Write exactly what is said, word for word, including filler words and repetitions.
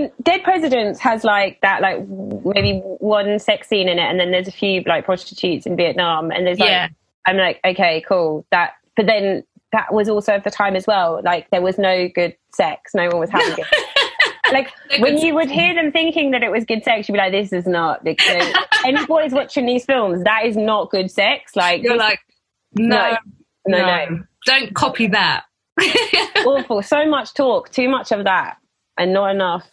mean, Dead Presidents has like that, like maybe one sex scene in it, and then there's a few like prostitutes in Vietnam, and there's like, yeah. I'm like, okay, cool. That, but then that was also at the time as well. Like there was no good sex. No one was having good sex. Like when you would hear them thinking that it was good sex, you'd be like, this is not good sex. Any boys watching these films, that is not good sex. Like you're like, no, no, no, no. Don't copy that. Awful. So much talk, too much of that, and not enough